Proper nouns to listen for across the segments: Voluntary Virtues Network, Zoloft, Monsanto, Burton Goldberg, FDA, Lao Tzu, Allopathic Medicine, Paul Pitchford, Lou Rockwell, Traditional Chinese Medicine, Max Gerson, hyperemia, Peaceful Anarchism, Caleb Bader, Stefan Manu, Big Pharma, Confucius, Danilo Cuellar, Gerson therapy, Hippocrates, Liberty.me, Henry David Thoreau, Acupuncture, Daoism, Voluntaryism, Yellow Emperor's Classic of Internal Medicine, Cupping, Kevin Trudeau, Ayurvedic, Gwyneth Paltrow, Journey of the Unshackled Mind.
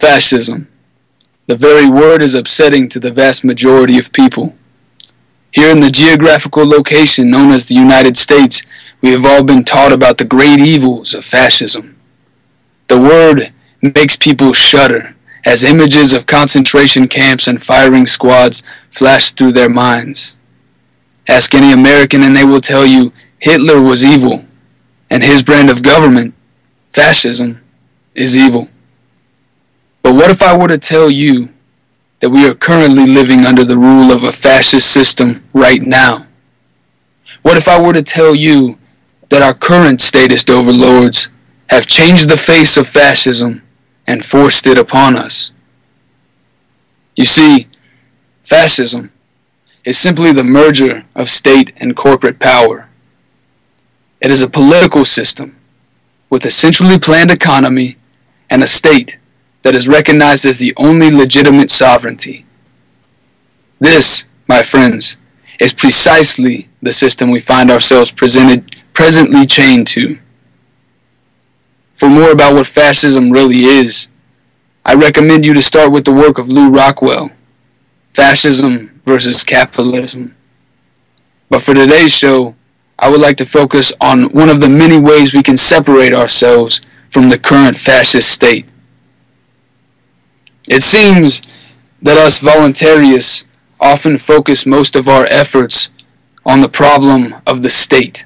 Fascism. The very word is upsetting to the vast majority of people. Here in the geographical location known as the United States, we have all been taught about the great evils of fascism. The word makes people shudder as images of concentration camps and firing squads flash through their minds. Ask any American and they will tell you Hitler was evil, and his brand of government, fascism, is evil. But what if I were to tell you that we are currently living under the rule of a fascist system right now? What if I were to tell you that our current statist overlords have changed the face of fascism and forced it upon us? You see, fascism is simply the merger of state and corporate power. It is a political system with a centrally planned economy and a state that is recognized as the only legitimate sovereignty. This, my friends, is precisely the system we find ourselves presently chained to. For more about what fascism really is, I recommend you to start with the work of Lou Rockwell, Fascism versus Capitalism. But for today's show, I would like to focus on one of the many ways we can separate ourselves from the current fascist state. It seems that us voluntarists often focus most of our efforts on the problem of the state,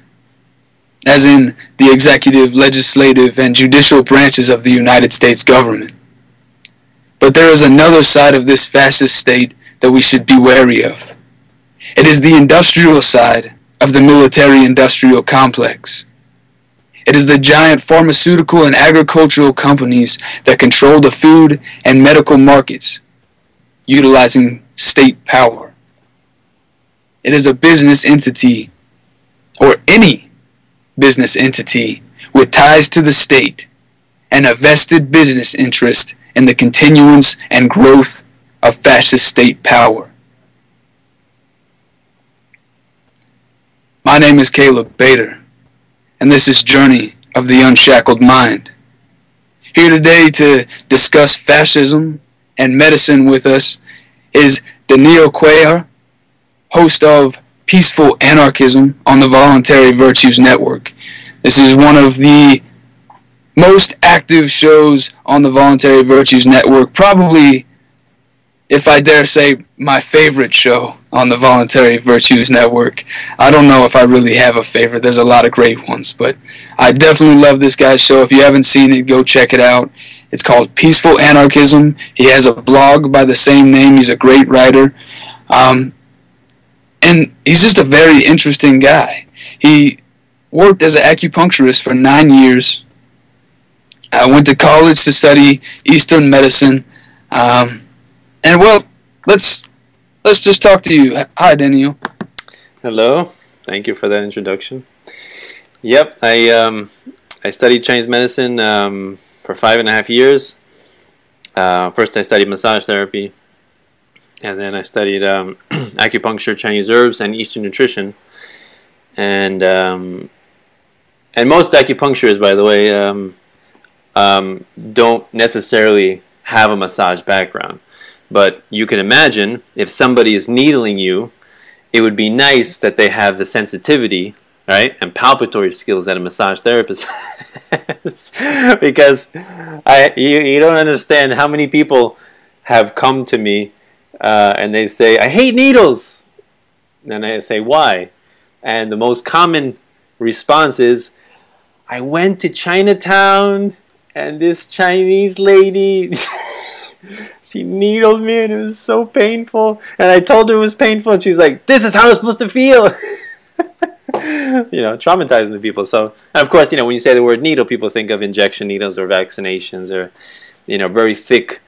as in the executive, legislative, and judicial branches of the United States government. But there is another side of this fascist state that we should be wary of. It is the industrial side of the military-industrial complex. It is the giant pharmaceutical and agricultural companies that control the food and medical markets, utilizing state power. It is a business entity, or any business entity, with ties to the state and a vested business interest in the continuance and growth of fascist state power. My name is Caleb Bader, and this is Journey of the Unshackled Mind. Here today to discuss fascism and medicine with us is Danilo Cuellar, host of Peaceful Anarchism on the Voluntary Virtues Network. This is one of the most active shows on the Voluntary Virtues Network, probably, if I dare say, my favorite show on the Voluntary Virtues Network. I don't know if I really have a favorite. There's a lot of great ones, but I definitely love this guy's show. If you haven't seen it, go check it out. It's called Peaceful Anarchism. He has a blog by the same name. He's a great writer. And he's just a very interesting guy. He worked as an acupuncturist for 9 years. I went to college to study Eastern medicine. And well, let's just talk to you. Hi, Daniel. Hello. Thank you for that introduction. Yep, I studied Chinese medicine for 5.5 years. First, I studied massage therapy, and then I studied acupuncture, Chinese herbs, and Eastern nutrition. And most acupuncturists, by the way, don't necessarily have a massage background. But you can imagine, if somebody is needling you, it would be nice that they have the sensitivity, right, and palpatory skills that a massage therapist has. Because you don't understand how many people have come to me and they say, "I hate needles." And I say, "Why?" And the most common response is, "I went to Chinatown and this Chinese lady..." "She needled me and it was so painful, and I told her it was painful, and she's like, 'This is how it's supposed to feel.'" You know, traumatizing the people. So, and of course, you know, when you say the word needle, people think of injection needles or vaccinations or, you know, very thick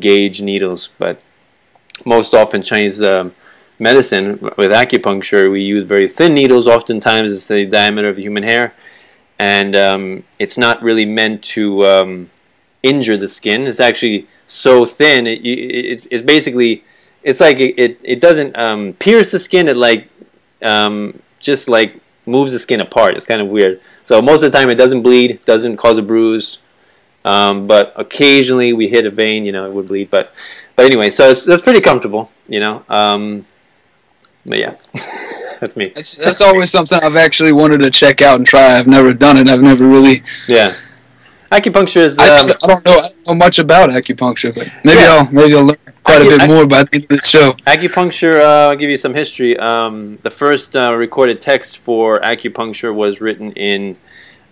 gauge needles. But most often Chinese medicine with acupuncture, we use very thin needles. Oftentimes it's the diameter of human hair, and it's not really meant to injure the skin. It's actually so thin, it's basically, it's like it doesn't pierce the skin. It like just like moves the skin apart. It's kind of weird. So most of the time, it doesn't bleed, doesn't cause a bruise, But occasionally we hit a vein, you know, it would bleed. But anyway, so that's pretty comfortable, you know. But yeah, that's me. That's always something I've actually wanted to check out and try. I've never done it. I've never really. Yeah. Acupuncture is. I don't know much about acupuncture, but maybe yeah. I'll learn quite a bit more by the end of the show. Acupuncture. I'll give you some history. The first recorded text for acupuncture was written in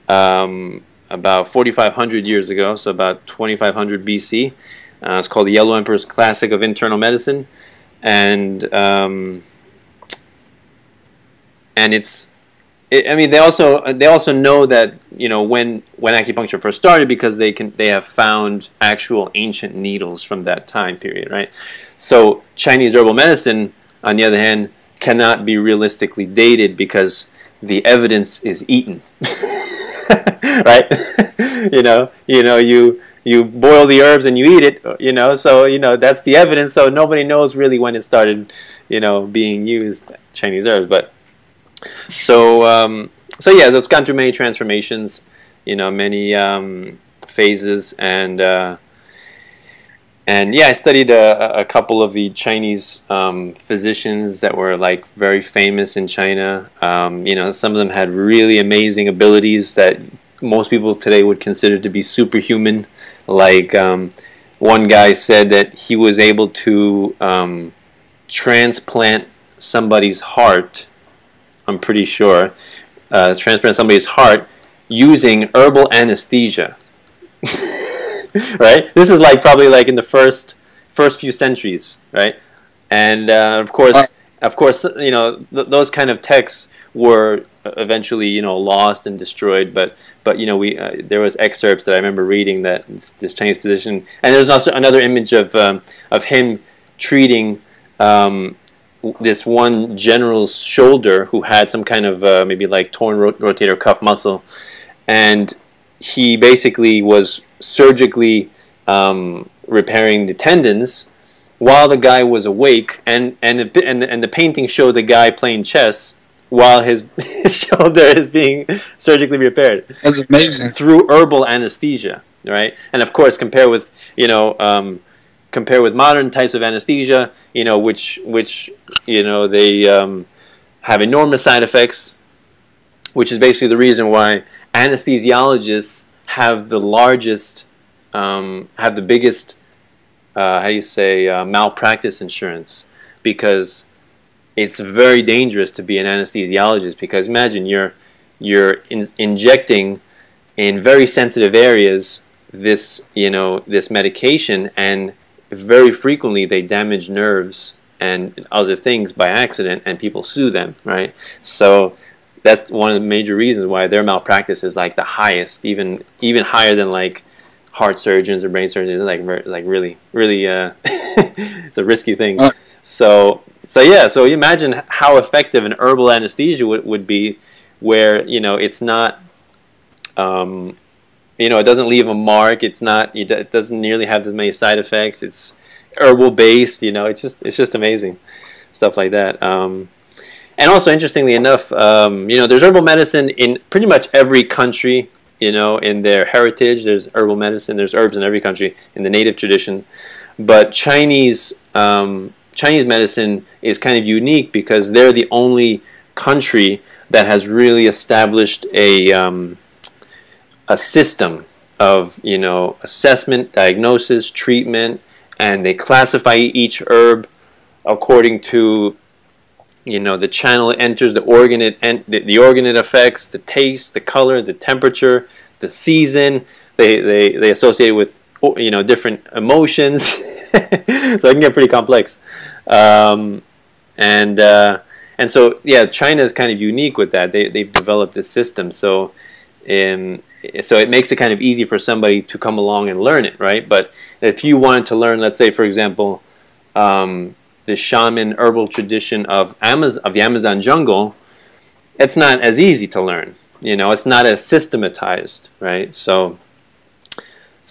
about 4,500 years ago, so about 2,500 BC. It's called the Yellow Emperor's Classic of Internal Medicine, and it's. I mean, they also know that, you know, when acupuncture first started, because they have found actual ancient needles from that time period, right? So Chinese herbal medicine, on the other hand, cannot be realistically dated because the evidence is eaten, right? You boil the herbs and you eat it, you know. So that's the evidence. So nobody knows really when it started, you know, being used, Chinese herbs, but. So yeah, it's gone through many transformations, you know, many phases, and yeah, I studied a couple of the Chinese physicians that were like very famous in China. You know, some of them had really amazing abilities that most people today would consider to be superhuman. Like one guy said that he was able to transplant somebody's heart. I'm pretty sure, transplant somebody's heart using herbal anesthesia, right? This is like probably like in the first few centuries, right? And of course, you know, those kind of texts were eventually, you know, lost and destroyed. But you know, there was excerpts that I remember reading that this Chinese physician, and there's also another image of him treating. This one general's shoulder who had some kind of maybe like torn rotator cuff muscle, and he basically was surgically repairing the tendons while the guy was awake, and the painting showed the guy playing chess while his shoulder is being surgically repaired. That's amazing. Through herbal anesthesia, right? And of course, compare with, you know. Compare with modern types of anesthesia, you know, which you know, they have enormous side effects, which is basically the reason why anesthesiologists have the largest, have the biggest, how do you say, malpractice insurance, because it's very dangerous to be an anesthesiologist. Because imagine you're injecting in very sensitive areas this, you know, this medication, and very frequently they damage nerves and other things by accident, and people sue them, right? So that's one of the major reasons why their malpractice is like the highest, even higher than like heart surgeons or brain surgeons. Like really it's a risky thing. So yeah, so you imagine how effective an herbal anesthesia would be, where, you know, it's not you know, it doesn't leave a mark. It's not. It doesn't nearly have as many side effects. It's herbal based. You know, it's just amazing stuff like that. And also, interestingly enough, you know, there's herbal medicine in pretty much every country. You know, in their heritage, there's herbal medicine. There's herbs in every country in the native tradition. But Chinese medicine is kind of unique because they're the only country that has really established a system of, you know, assessment, diagnosis, treatment, and they classify each herb according to, you know, the channel it enters, the organ it affects, the taste, the color, the temperature, the season. They associate it with, you know, different emotions. So it can get pretty complex, and so yeah, China is kind of unique with that. They've developed this system, so it makes it kind of easy for somebody to come along and learn it, right? But if you wanted to learn, let's say, for example, the shaman herbal tradition of the Amazon jungle, it's not as easy to learn. You know, it's not as systematized, right? So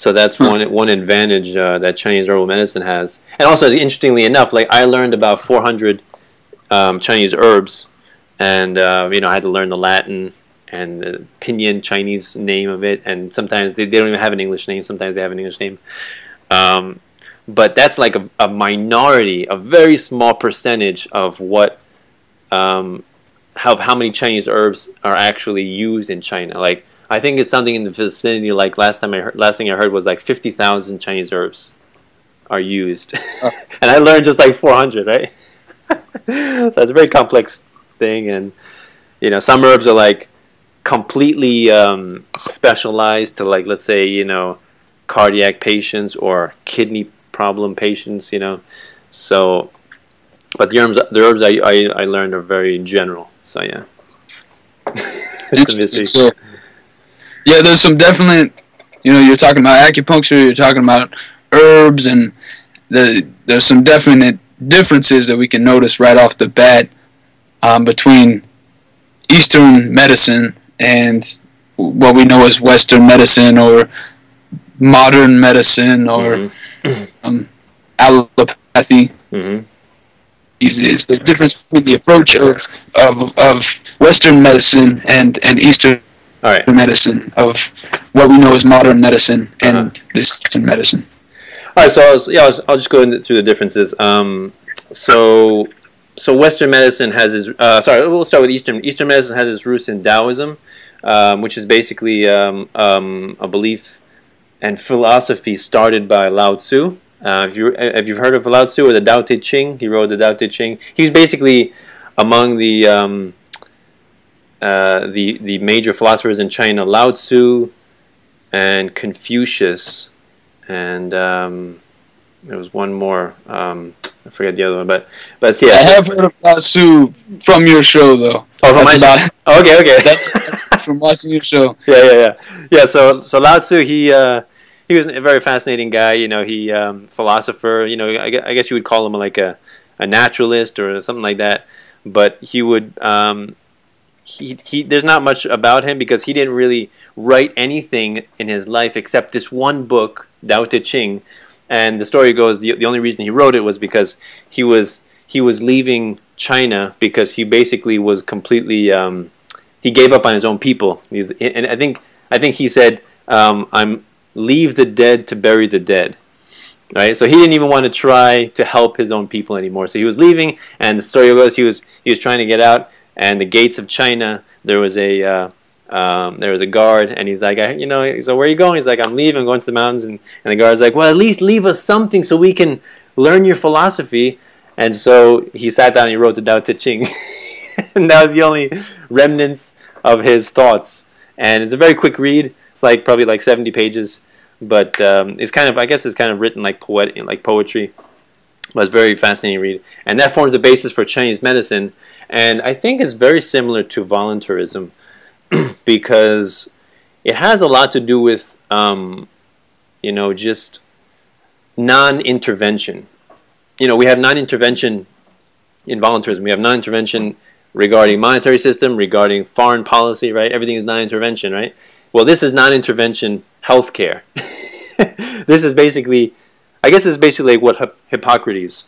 that's one advantage that Chinese herbal medicine has. And also, interestingly enough, like I learned about 400 Chinese herbs, and you know, I had to learn the Latin. and the pinyin Chinese name of it, and sometimes they don't even have an English name, sometimes they have an English name. But that's like a minority, a very small percentage of what, how many Chinese herbs are actually used in China. Like, I think it's something in the vicinity, like last thing I heard was like 50,000 Chinese herbs are used. Oh. And I learned just like 400, right? So it's a very complex thing, and you know, some herbs are like completely specialized to, like, let's say, you know, cardiac patients or kidney problem patients, you know. So, but the herbs I learned are very general. So yeah, it's a mystery. So, yeah, there's some definite, you know, you're talking about acupuncture, you're talking about herbs, and there's some definite differences that we can notice right off the bat between Eastern medicine and what we know as Western medicine or modern medicine or allopathy. It's the difference between the approach of Western medicine and Eastern medicine, of what we know as modern medicine and this Eastern medicine. All right, so I'll just go through the differences. So Western medicine has its we'll start with Eastern. Eastern medicine has its roots in Daoism, which is basically a belief and philosophy started by Lao Tzu. If you've heard of Lao Tzu or the Tao Te Ching, he wrote the Tao Te Ching. He's basically among the major philosophers in China: Lao Tzu and Confucius. And there was one more. I forget the other one, but yeah. I have heard of Lao Tzu from your show, though. Oh, from my show. Okay. That's from watching your show. Yeah. So Lao Tzu, he was a very fascinating guy. You know, he philosopher. You know, I guess you would call him like a naturalist or something like that. But he would there's not much about him because he didn't really write anything in his life except this one book, Tao Te Ching, and the story goes the only reason he wrote it was because he was leaving China because he basically was completely he gave up on his own people. And I think he said I'm leave the dead to bury the dead, right? So he didn't even want to try to help his own people anymore. So he was leaving, and the story goes he was trying to get out, and the gates of China there was a guard, and he's like, you know, so where are you going? He's like, I'm leaving, I'm going to the mountains. And the guard's like, well, at least leave us something so we can learn your philosophy. And so he sat down and he wrote the Tao Te Ching. And that was the only remnants of his thoughts. And it's a very quick read. It's like probably like 70 pages, but it's kind of, I guess it's kind of written like poetry. But it's very fascinating to read. And that forms the basis for Chinese medicine. And I think it's very similar to voluntaryism, because it has a lot to do with, you know, just non-intervention. You know, we have non-intervention in voluntarism. We have non-intervention regarding monetary system, regarding foreign policy, right? Everything is non-intervention, right? Well, this is non-intervention healthcare. This is basically, I guess it's basically like what Hippocrates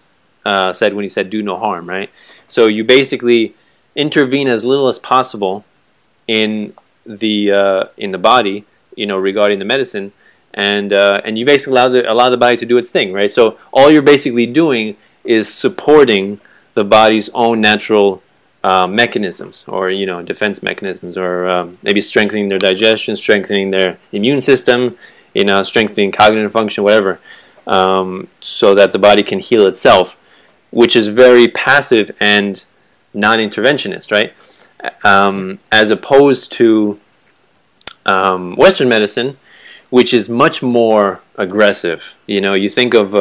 said when he said, do no harm, right? So you basically intervene as little as possible in the body, you know, regarding the medicine, and you basically allow the body to do its thing, right? So all you're basically doing is supporting the body's own natural mechanisms, or, you know, defense mechanisms, or maybe strengthening their digestion, strengthening their immune system, you know, strengthening cognitive function, whatever, so that the body can heal itself, which is very passive and non-interventionist, right? As opposed to Western medicine, which is much more aggressive. You know, you think of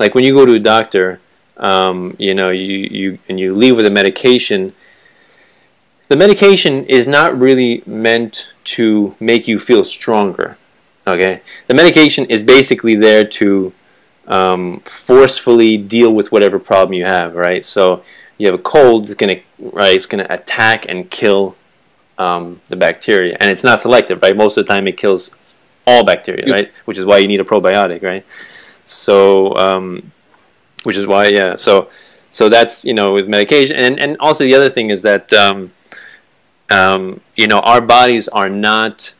like when you go to a doctor, you know, you leave with a medication. The medication is not really meant to make you feel stronger. Okay, the medication is basically there to forcefully deal with whatever problem you have. Right, so. You have a cold, it's gonna attack and kill the bacteria, and it's not selective, right? Most of the time, it kills all bacteria, right? Which is why you need a probiotic, right? So, which is why, yeah. So that's, you know, with medication, and also the other thing is that you know, our bodies are not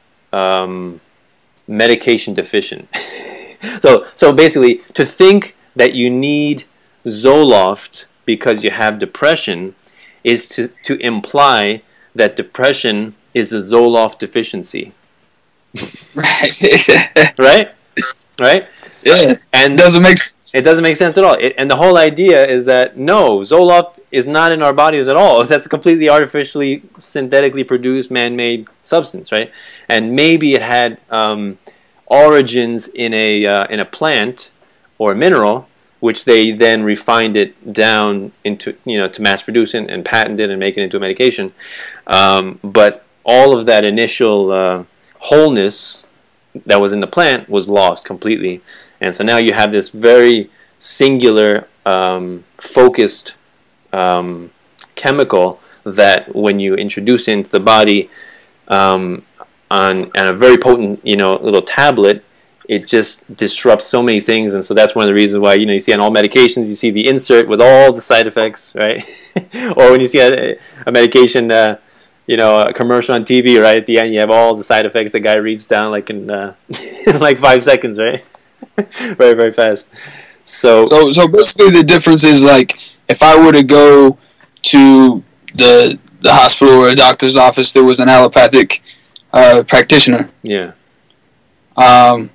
medication deficient. So basically, to think that you need Zoloft because you have depression is to imply that depression is a Zoloft deficiency. Right. Right? Yeah. And doesn't make sense. It doesn't make sense at all. And the whole idea is that no, Zoloft is not in our bodies at all. That's a completely artificially, synthetically produced, man-made substance, right? And maybe it had origins in a plant or a mineral, which they then refined it down into, you know, to mass produce it and patent it and make it into a medication. But all of that initial wholeness that was in the plant was lost completely, and so now you have this very singular, focused chemical that, when you introduce it into the body on a very potent, you know, little tablet, it just disrupts so many things. And so that's one of the reasons why, you know, you see on all medications, you see the insert with all the side effects, right? Or when you see a medication, you know, a commercial on TV, right? At the end, you have all the side effects. The guy reads down like in like 5 seconds, right? Very, very fast. So basically, the difference is, like, if I were to go to the hospital or a doctor's office, there was an allopathic practitioner. Yeah. Then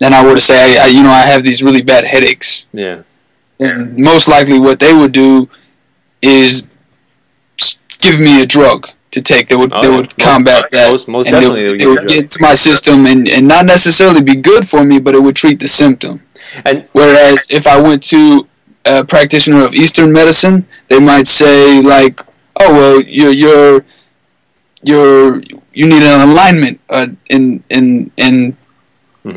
I were to say, I, you know, I have these really bad headaches. Yeah. And most likely, what they would do is give me a drug to take that would combat that. Most and definitely, they would get into my system and not necessarily be good for me, but it would treat the symptom. And whereas if I went to a practitioner of Eastern medicine, they might say, like, oh well, you need an alignment in mm-hmm.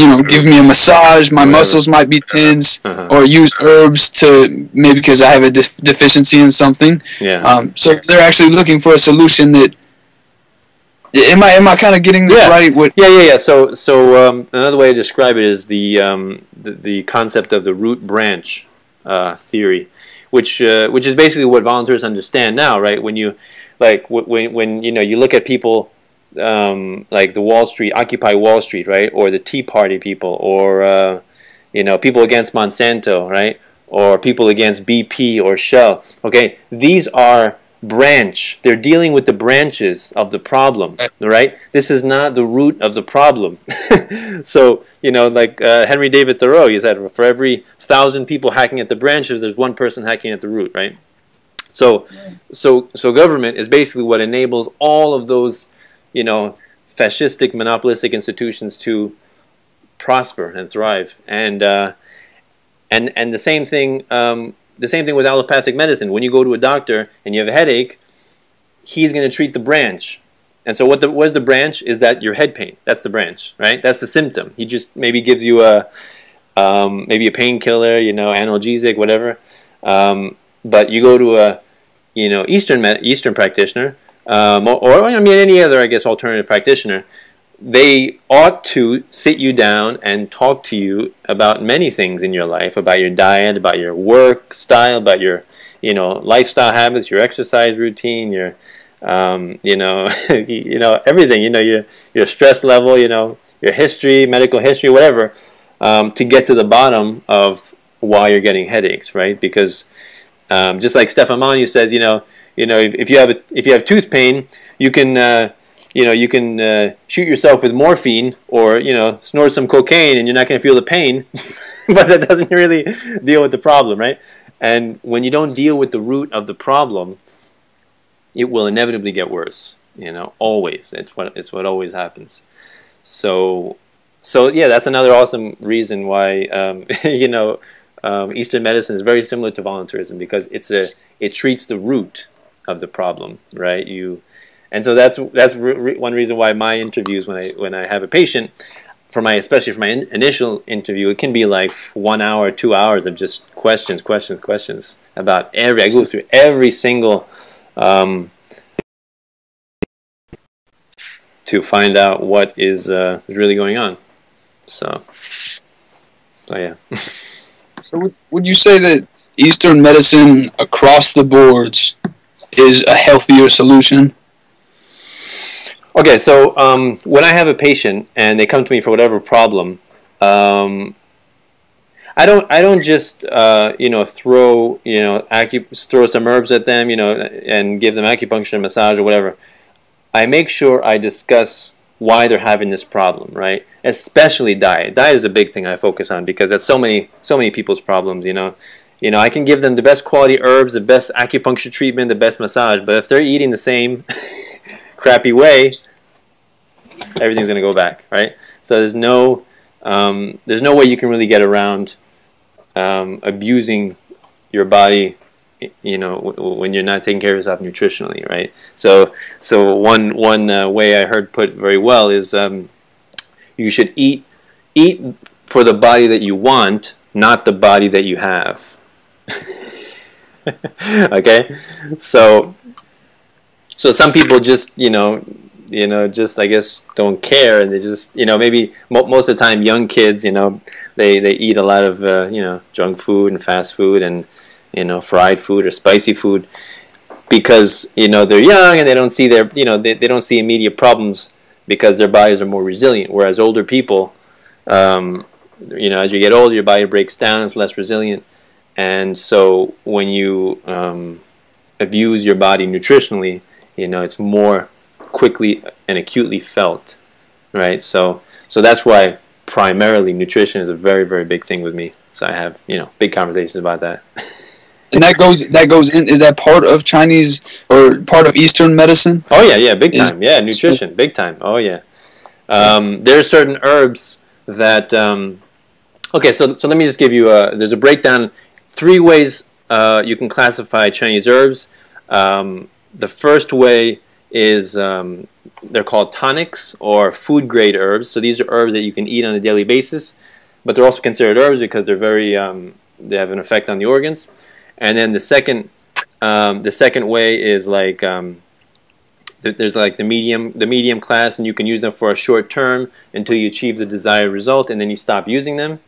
you know, give me a massage. My muscles might be tense, or use herbs to maybe because I have a deficiency in something. Yeah. So they're actually looking for a solution that. Am I kind of getting this right? What? Yeah. So another way to describe it is the concept of the root branch theory, which is basically what volunteers understand now, right? When you, like, when you know, you look at people. Like the Wall Street, Occupy Wall Street, right? Or the Tea Party people, or you know, people against Monsanto, right? Or people against BP or Shell. Okay, these are branch. They're dealing with the branches of the problem, right? This is not the root of the problem. So, you know, like Henry David Thoreau, he said, for every 1,000 people hacking at the branches, there's one person hacking at the root, right? So government is basically what enables all of those, you know, fascistic, monopolistic institutions to prosper and thrive, and the same thing with allopathic medicine. When you go to a doctor and you have a headache, he's going to treat the branch. And so what's the branch? Is that your head pain? That's the branch, right? That's the symptom. He just maybe gives you a painkiller, you know, analgesic, whatever. But you go to a, you know, Eastern practitioner. Or I mean, any other, I guess, alternative practitioner, they ought to sit you down and talk to you about many things in your life, about your diet, about your work style, about your, you know, lifestyle habits, your exercise routine, your, you know, you know, everything, you know, your stress level, you know, your history, medical history, whatever, to get to the bottom of why you're getting headaches, right? Because just like Stefan Manu says, you know, if you have tooth pain, you can, shoot yourself with morphine, or, you know, snort some cocaine, and you're not going to feel the pain. But that doesn't really deal with the problem, right? And when you don't deal with the root of the problem, it will inevitably get worse. You know, always. It's what always happens. So yeah, that's another awesome reason why you know, Eastern medicine is very similar to voluntaryism, because it treats the root of the problem, right? And so that's one reason why my interviews, when I have a patient, especially for my initial interview, it can be like 1 hour, 2 hours of just questions about every. I go through every single to find out what is really going on. So yeah. So would you say that Eastern medicine across the boards is a healthier solution? Okay, so when I have a patient and they come to me for whatever problem, I don't just throw some herbs at them, and give them acupuncture, massage, or whatever. I make sure I discuss why they're having this problem, right? Especially diet. Diet is a big thing I focus on because that's so many people's problems, I can give them the best quality herbs, the best acupuncture treatment, the best massage, but if they're eating the same crappy way, everything's gonna go back, right? So there's no way you can really get around abusing your body, when you're not taking care of yourself nutritionally, right? So one way I heard put very well is you should eat for the body that you want, not the body that you have. Okay, so some people just just I guess don't care, and they just maybe most of the time young kids they eat a lot of junk food and fast food and fried food or spicy food because they're young and they don't see their they don't see immediate problems because their bodies are more resilient, whereas older people as you get older your body breaks down, it's less resilient, and so when you abuse your body nutritionally, it's more quickly and acutely felt, right? So that's why primarily nutrition is a very, very big thing with me, so I have big conversations about that. And that goes in, is that part of Chinese or part of Eastern medicine? Oh yeah, big time. Yeah, nutrition, big time. Oh yeah. There are certain herbs that okay, so let me just give you there's a breakdown, 3 ways you can classify Chinese herbs. The first way is they're called tonics or food grade herbs. So these are herbs that you can eat on a daily basis, but they're also considered herbs because they're very they have an effect on the organs. And then the second way is like there's like the medium class, and you can use them for a short term until you achieve the desired result, and then you stop using them.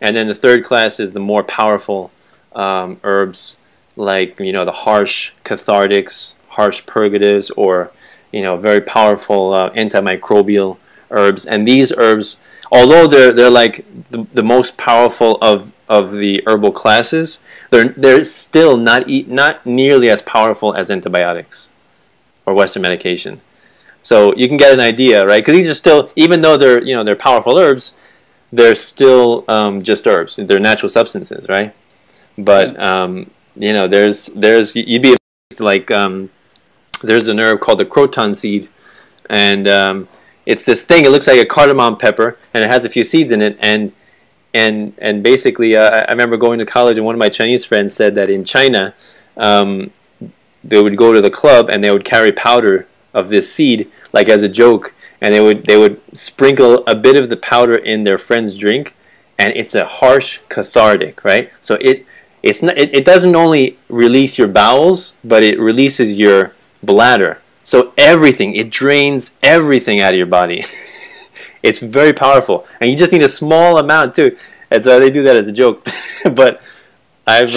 And then the third class is the more powerful herbs, like the harsh cathartics, harsh purgatives, or very powerful antimicrobial herbs. And these herbs, although they're like the most powerful of the herbal classes, they're still not nearly as powerful as antibiotics or Western medication. So you can get an idea, right? Because these are still, even though they're they're powerful herbs, they're still just herbs. They're natural substances, right? But there's you'd be like there's an herb called the croton seed, and it's this thing, it looks like a cardamom pepper, and it has a few seeds in it, and basically I remember going to college, and one of my Chinese friends said that in China they would go to the club and they would carry powder of this seed like as a joke, and they would sprinkle a bit of the powder in their friend's drink, and it's a harsh cathartic, right? So it doesn't only release your bowels, but it releases your bladder. So everything, it drains everything out of your body. It's very powerful, and you just need a small amount too. And so they do that as a joke, but I've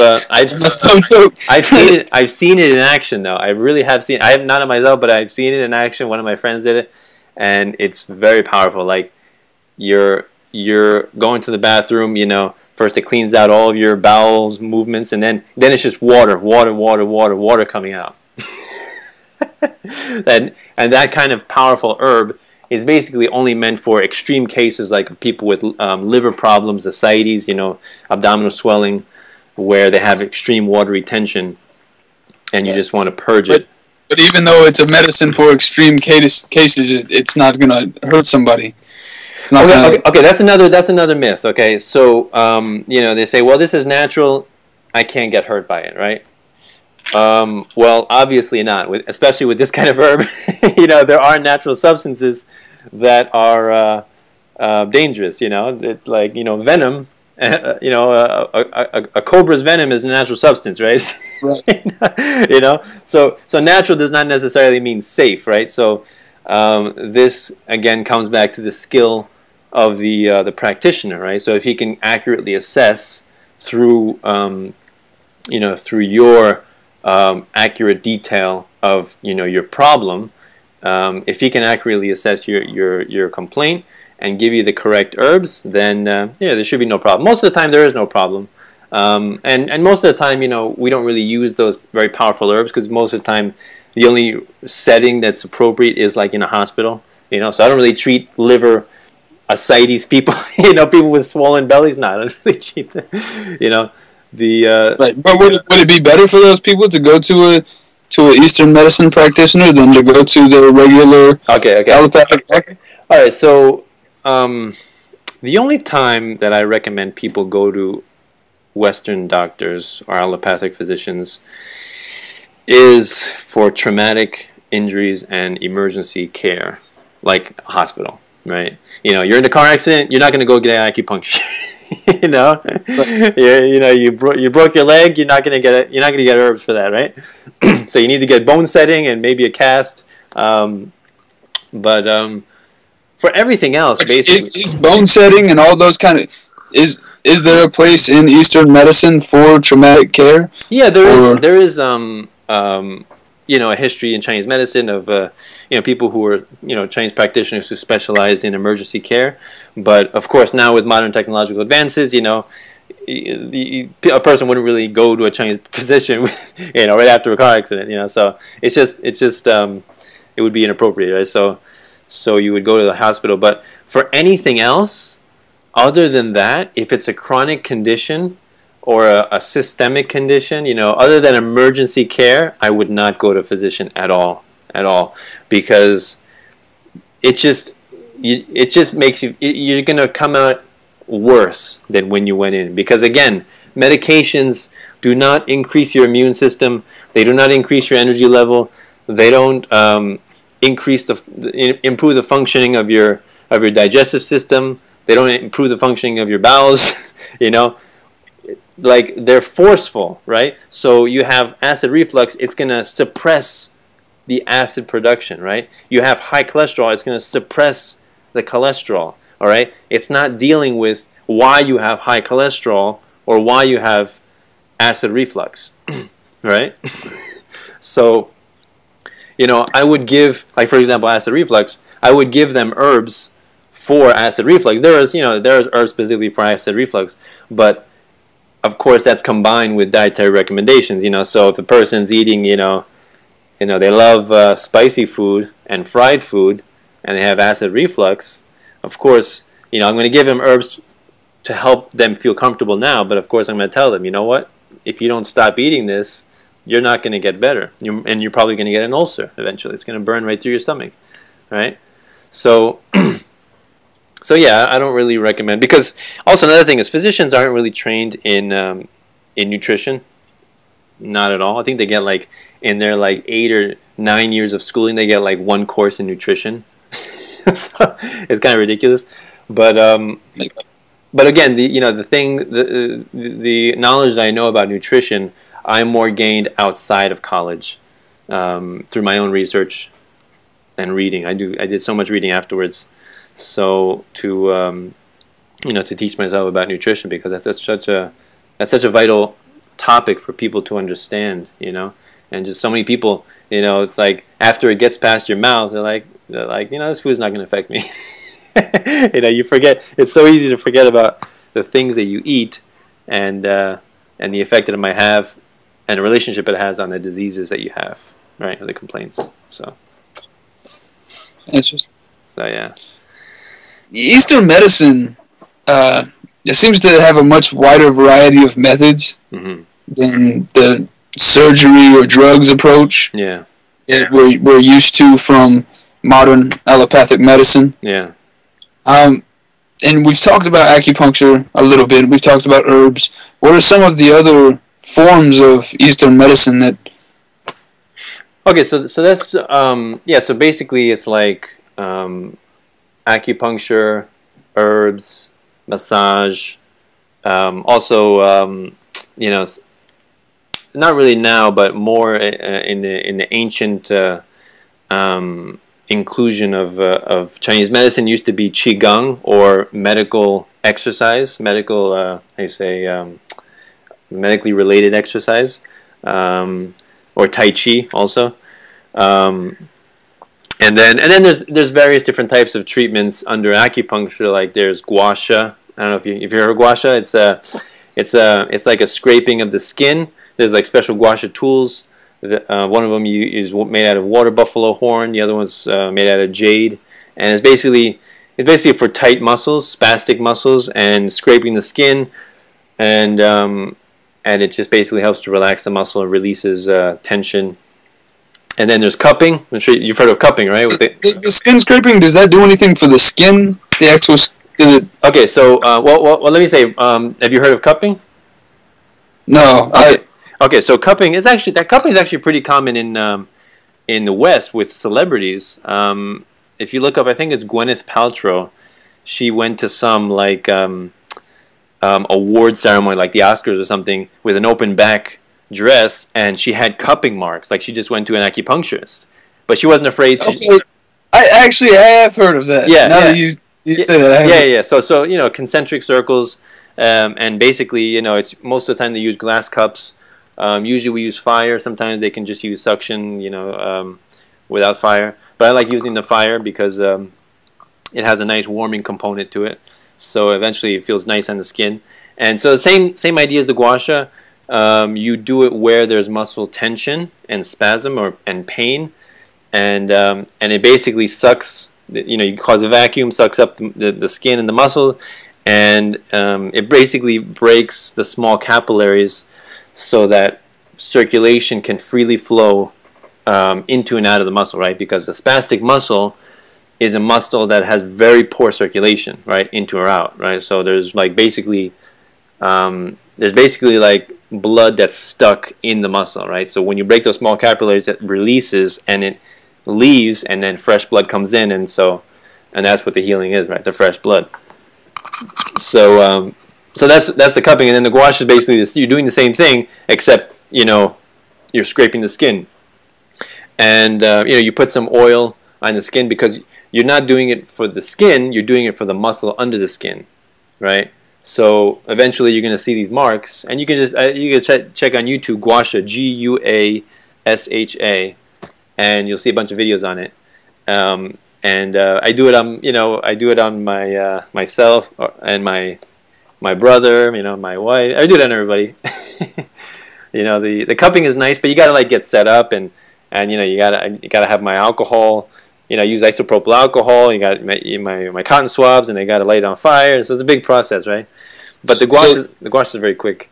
seen it in action though. I really have seen. I have not on myself, but I've seen it in action. One of my friends did it, and it's very powerful. Like you're going to the bathroom, First, it cleans out all of your bowels movements, and then it's just water coming out. And that kind of powerful herb is basically only meant for extreme cases like people with liver problems, ascites, abdominal swelling, where they have extreme water retention, and you just want to purge it. But even though it's a medicine for extreme cases, it's not going to hurt somebody. Okay, that's another myth. Okay, so they say, well, this is natural, I can't get hurt by it, right? Well, obviously not, especially with this kind of herb. There are natural substances that are dangerous. It's like venom. A cobra's venom is a natural substance, right? Right. So natural does not necessarily mean safe, right? So this again comes back to the skill of the practitioner, right? So if he can accurately assess through through your accurate detail of your problem, If he can accurately assess your complaint and give you the correct herbs, then yeah, there should be no problem. Most of the time, there is no problem. And most of the time, you know, we don't really use those very powerful herbs because most of the time, the only setting that's appropriate is like in a hospital. You know, so I don't really treat liver ascites people. You know, people with swollen bellies. No, I don't really treat them. You know, the like. But would it be better for those people to go to a Eastern medicine practitioner than to go to their regular allopathic doctor? All right, so the only time that I recommend people go to Western doctors or allopathic physicians is for traumatic injuries and emergency care, like a hospital, right? You know, you're in a car accident, you're not going to go get acupuncture. You know, you broke your leg. You're not gonna get it. You're not gonna get herbs for that, right? So you need to get bone setting and maybe a cast. For everything else, basically, is bone setting and all those kind of is there a place in Eastern medicine for traumatic care? Yeah, there is. There is you know, a history in Chinese medicine of you know, people who were, you know, Chinese practitioners who specialized in emergency care. But of course, now with modern technological advances, you know, a person wouldn't really go to a Chinese physician, you know, right after a car accident, you know. So it would be inappropriate, right? So you would go to the hospital. But for anything else other than that, if it's a chronic condition or a systemic condition, you know, other than emergency care, I would not go to a physician at all, because it just makes you, you're going to come out worse than when you went in. Because again, medications do not increase your immune system, they do not increase your energy level, they don't improve the functioning of your digestive system, they don't improve the functioning of your bowels, you know. Like, they're forceful, right? So you have acid reflux, it's going to suppress the acid production, right? You have high cholesterol, it's going to suppress the cholesterol, all right? It's not dealing with why you have high cholesterol or why you have acid reflux, right? So, you know, I would give, like, for example, acid reflux, I would give them herbs for acid reflux. There is herbs specifically for acid reflux, but of course, that's combined with dietary recommendations, you know. So if the person's eating, you know, they love spicy food and fried food, and they have acid reflux, of course, you know, I'm going to give them herbs to help them feel comfortable now. But of course, I'm going to tell them, you know what? If you don't stop eating this, you're not going to get better, and you're probably going to get an ulcer eventually. It's going to burn right through your stomach, right? So. So yeah, I don't really recommend, because also another thing is physicians aren't really trained in nutrition, not at all. I think they get like in their like 8 or 9 years of schooling, they get like one course in nutrition. So it's kind of ridiculous, but again, the knowledge that I know about nutrition, I more gained outside of college through my own research and reading. I did so much reading afterwards. So to you know, to teach myself about nutrition, because that's such a vital topic for people to understand, you know. And just so many people, you know, it's like after it gets past your mouth, they're like, you know, this food's not going to affect me. You know, you forget. It's so easy to forget about the things that you eat and the effect that it might have and the relationship it has on the diseases that you have, right, or the complaints. So interesting. So yeah. Eastern medicine, it seems to have a much wider variety of methods than the surgery or drugs approach. Yeah, that we're used to from modern allopathic medicine. Yeah, and we've talked about acupuncture a little bit. We've talked about herbs. What are some of the other forms of Eastern medicine that? Okay, so that's yeah. So basically, it's like. Acupuncture, herbs, massage, also you know, not really now, but more in the ancient inclusion of Chinese medicine used to be qigong, or medical exercise, medical I say medically related exercise, or tai chi also. And then there's various different types of treatments under acupuncture. Like there's guasha. I don't know if you've heard of guasha. It's like a scraping of the skin. There's like special guasha tools. One of them is made out of water buffalo horn. The other one's made out of jade. And it's basically for tight muscles, spastic muscles, and scraping the skin. And it just basically helps to relax the muscle and releases tension. And then there's cupping. I'm sure you've heard of cupping, right? Does the skin scraping, does that do anything for the skin? The actual skin? Okay, so, well, let me say, have you heard of cupping? No. Okay, so cupping is actually, pretty common in the West with celebrities. If you look up, I think it's Gwyneth Paltrow. She went to some, like, award ceremony, like the Oscars or something, with an open back dress, and she had cupping marks. Like, she just went to an acupuncturist. But she wasn't afraid to... Okay. I have heard of that. Yeah, now that you say that. So, you know, concentric circles, and basically, you know, it's most of the time they use glass cups. Usually we use fire. Sometimes they can just use suction, you know, without fire. But I like using the fire because it has a nice warming component to it. So eventually it feels nice on the skin. And so the same idea as the guasha. You do it where there's muscle tension and spasm and pain, and it basically sucks. You know, you cause a vacuum, sucks up the skin and the muscle, and it basically breaks the small capillaries so that circulation can freely flow into and out of the muscle, right? Because the spastic muscle is a muscle that has very poor circulation, right, into or out, right? So there's like basically like blood that's stuck in the muscle, right? So when you break those small capillaries, it releases and it leaves, and then fresh blood comes in, and that's what the healing is, right? The fresh blood. So so that's the cupping, and then the gouache is basically this, you're doing the same thing, except, you know, you're scraping the skin, and you know, you put some oil on the skin because you're not doing it for the skin, you're doing it for the muscle under the skin, right? So eventually you're going to see these marks, and you can just check on YouTube guasha, Guasha, and you'll see a bunch of videos on it. I do it on my myself and my brother, you know, my wife. I do it on everybody. You know, the cupping is nice, but you got to like get set up, and you know, you got to have my alcohol. You know, I use isopropyl alcohol. You got my cotton swabs, and I got to light it on fire. So it's a big process, right? But the gouache is very quick.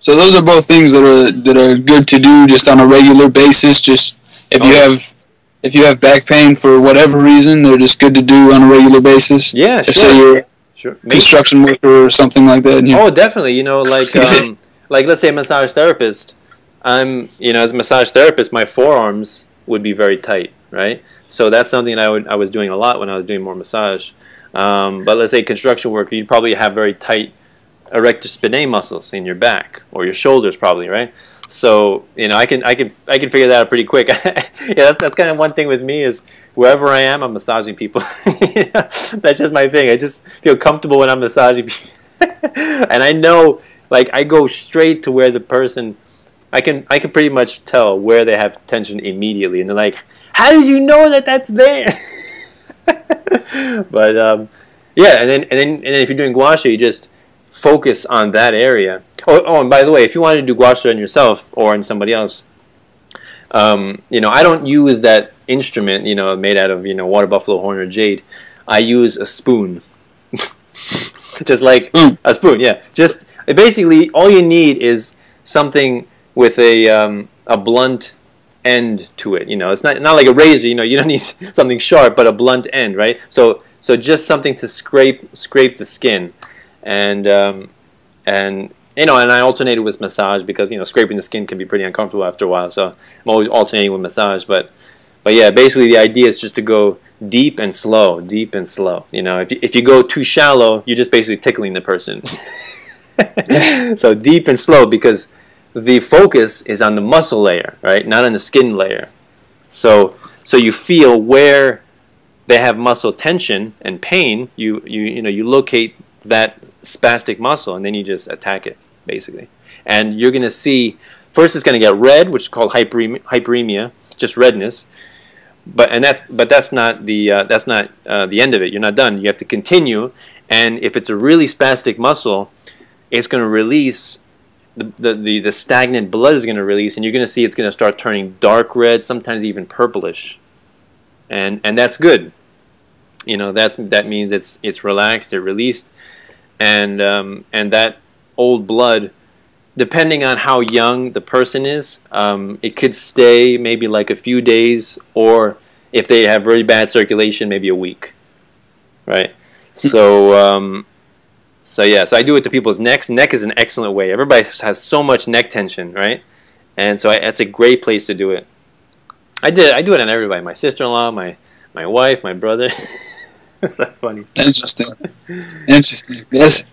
So those are both things that are good to do just on a regular basis. Just if you have back pain for whatever reason, they're just good to do on a regular basis. Yeah, sure. If say you're a construction worker or something like that. Oh, definitely. You know, like like let's say a massage therapist. As a massage therapist, my forearms would be very tight, right? So that's something I was doing a lot when I was doing more massage. But let's say construction worker, you'd probably have very tight erector spinae muscles in your back or your shoulders, probably, right? So you know, I can figure that out pretty quick. Yeah, that's kind of one thing with me is wherever I am, I'm massaging people. You know? That's just my thing. I just feel comfortable when I'm massaging people, and I know, like, I go straight to where the person. I can pretty much tell where they have tension immediately, and they're like, "How did you know that that's there?" But yeah, and then if you're doing guasha, you just focus on that area. Oh, and by the way, if you wanted to do guasha on yourself or on somebody else, you know, I don't use that instrument, you know, made out of, you know, water buffalo horn or jade. I use a spoon, just like a spoon. Yeah, just basically all you need is something with a blunt end to it. You know, it's not like a razor. You know, you don't need something sharp, but a blunt end, right? So just something to scrape the skin, and you know, and I alternated with massage because, you know, scraping the skin can be pretty uncomfortable after a while. So I'm always alternating with massage, but yeah, basically the idea is just to go deep and slow, deep and slow. You know, if you go too shallow, you're just basically tickling the person. So deep and slow, because the focus is on the muscle layer, right? Not on the skin layer. So you feel where they have muscle tension and pain. You locate that spastic muscle, and then you just attack it, basically. And you're gonna see, first it's gonna get red, which is called hyperemia, just redness. But that's not the end of it. You're not done. You have to continue. And if it's a really spastic muscle, it's going to release the stagnant blood is going to release, and you're going to see it's going to start turning dark red, sometimes even purplish, and that's good. You know, that means it's relaxed, it released, and that old blood, depending on how young the person is, it could stay maybe like a few days, or if they have really bad circulation, maybe a week, right? So yeah, so I do it to people's necks. Neck is an excellent way. Everybody has so much neck tension, right? And so that's a great place to do it. I do it on everybody. My sister-in-law, my wife, my brother. That's funny. Interesting. Interesting. Yes.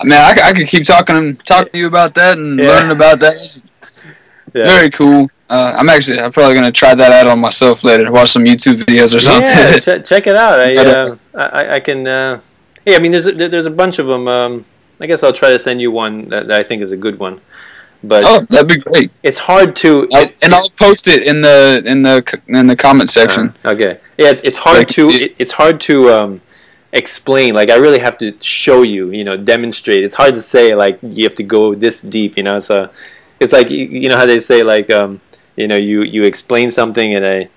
I mean, I could keep talking to you about that and learning about that. It's very cool. I'm probably going to try that out on myself later. Watch some YouTube videos or something. Yeah, check it out. I can. Yeah, I mean, there's a bunch of them. I guess I'll try to send you one that I think is a good one. But that'd be great. It's hard to, I'll post it in the comment section. Okay. Yeah, it's hard to explain. Like, I really have to show you, you know, demonstrate. It's hard to say, like, you have to go this deep, you know. So it's like, you know how they say, like, you know, you explain something and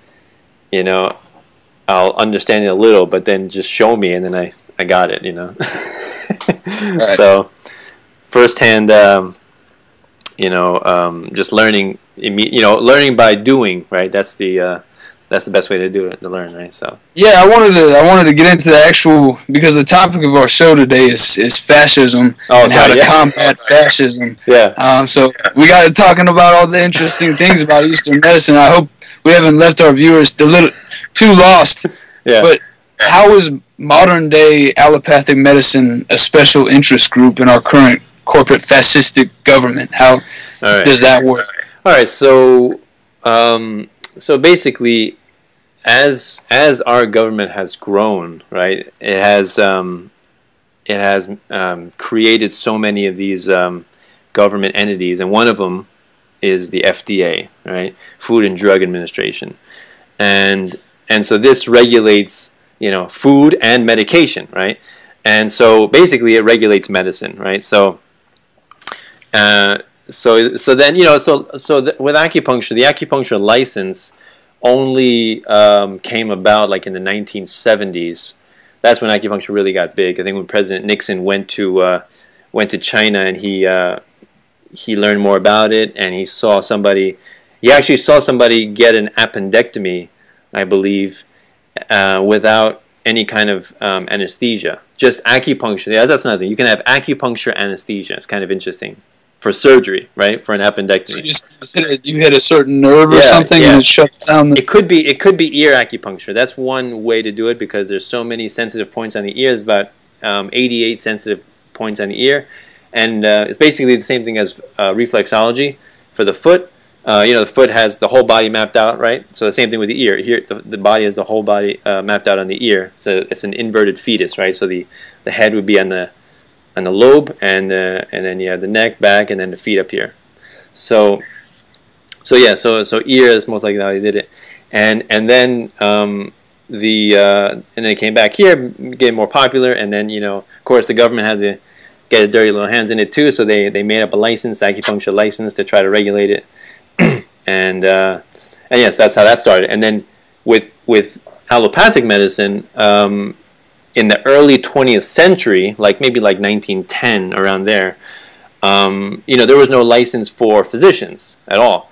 I'll understand it a little, but then just show me, and then I got it, you know. Right. So firsthand, just learning, you know, learning by doing, right? That's the best way to do it, to learn, right? So yeah, I wanted to get into the actual, because the topic of our show today is fascism and how to combat fascism. Yeah. We got to talking about all the interesting things about Eastern medicine. I hope we haven't left our viewers a little too lost. Yeah. But how is modern day allopathic medicine a special interest group in our current corporate fascistic government? How does that work? All right. So. So basically, as our government has grown, right, it has created so many of these government entities, and one of them is the FDA, right, Food and Drug Administration, and so this regulates, you know, food and medication, right, and so basically it regulates medicine, right, so. So with acupuncture, the acupuncture license only came about like in the 1970s. That's when acupuncture really got big. I think when President Nixon went to China, and he learned more about it, and he saw somebody. He actually saw somebody get an appendectomy, I believe, without any kind of anesthesia, just acupuncture. Yeah, that's another thing. You can have acupuncture anesthesia. It's kind of interesting. For surgery, right? For an appendectomy. You hit a certain nerve or something, and it shuts down. It could be ear acupuncture. That's one way to do it, because there's so many sensitive points on the ear. There's about 88 sensitive points on the ear, and it's basically the same thing as reflexology for the foot. You know, the foot has the whole body mapped out, right? So the same thing with the ear. Here, the body has the whole body mapped out on the ear. So it's an inverted fetus, right? So the head would be on the lobe, and then you have the neck, back, and then the feet up here. So ear is most likely how they did it, and then it came back here, became more popular, and then, you know, of course the government had to get its dirty little hands in it too, so they made up a license, acupuncture license, to try to regulate it, and yes, that's how that started. And then with allopathic medicine, in the early 20th century, like maybe like 1910, around there, you know, there was no license for physicians at all,